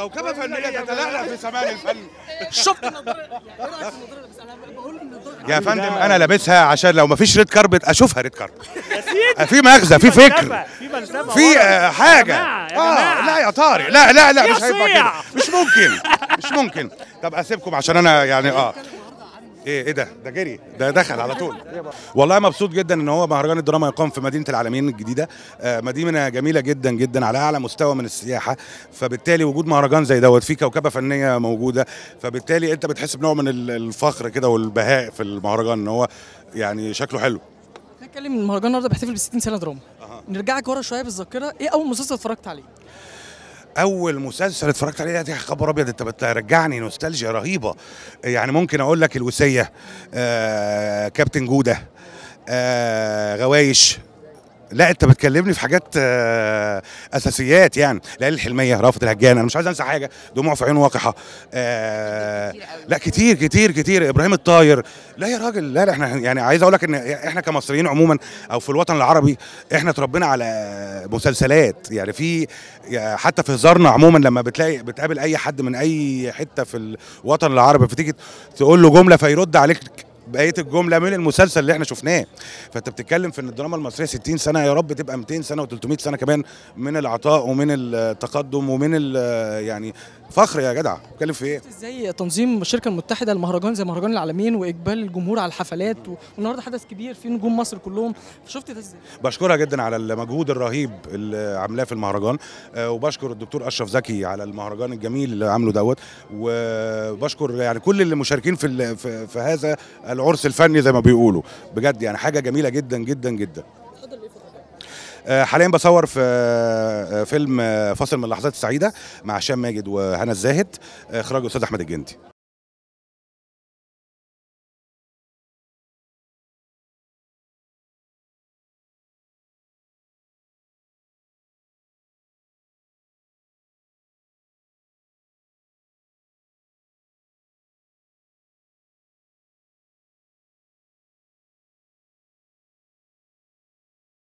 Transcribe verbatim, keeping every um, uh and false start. كوكبه فنيه تتلألأ في سماء الفن. شفت النضاره؟ ايه رايك في النضاره؟ بس انا بقول النضاره يا فندم انا لابسها عشان لو ما فيش ريد كاربت اشوفها ريد كاربت. في مغزى، في فكر، في حاجه. اه لا يا طارق، لا لا لا مش هينفع كده، مش ممكن مش ممكن. طب اسيبكم عشان انا يعني اه ايه ايه ده ده جري ده دخل على طول. والله مبسوط جدا ان هو مهرجان الدراما يقام في مدينه العالمين الجديده، مدينه جميله جدا جدا على اعلى مستوى من السياحه، فبالتالي وجود مهرجان زي دوت فيه كوكبه فنيه موجوده، فبالتالي انت بتحس بنوع من الفخر كده والبهاء في المهرجان ان هو يعني شكله حلو. نتكلم المهرجان النهارده بيحتفل ب ستين سنه دراما. أه. نرجعك ورا شويه بالذاكره، ايه اول مسلسل اتفرجت عليه؟ اول مسلسل اتفرجت عليه يا خبر ابيض، انت بترجعني نوستالجيا رهيبه. يعني ممكن اقول لك الوسية، آه، كابتن جودة، آه، غوايش. لا انت بتكلمني في حاجات آه، اساسيات يعني. لا الحلميه، رافض الهجان، انا مش عايز انسى حاجه، دموع في عين واقحه، آه، لا كتير كتير كتير، ابراهيم الطاير. لا يا راجل، لا, لا احنا يعني عايز اقول لك ان احنا كمصريين عموما او في الوطن العربي احنا اتربينا على مسلسلات، يعني في حتى في هزارنا عموما لما بتلاقي بتقابل اي حد من اي حته في الوطن العربي فتيجي تقول له جمله فيرد عليك بقيه الجمله من المسلسل اللي احنا شفناه. فانت بتتكلم في ان الدراما المصريه ستين سنه، يا رب تبقى مئتين سنه وتلتمية سنه كمان من العطاء ومن التقدم ومن يعني فخر يا جدع. بتتكلم في ايه؟ ازاي تنظيم الشركه المتحده المهرجان زي مهرجان العالمين واقبال الجمهور على الحفلات، والنهارده حدث كبير في نجوم مصر كلهم، شفت ده ازاي؟ بشكرها جدا على المجهود الرهيب اللي عاملاه في المهرجان، وبشكر الدكتور اشرف زكي على المهرجان الجميل اللي عامله دوت، وبشكر يعني كل اللي مشاركين في في هذا العرس الفني زي ما بيقولوا، بجد يعني حاجه جميله جدا جدا جدا. حاليا بصور في فيلم فاصل من اللحظات السعيده مع هشام ماجد وهنا الزاهد، اخراج الاستاذ احمد الجندي.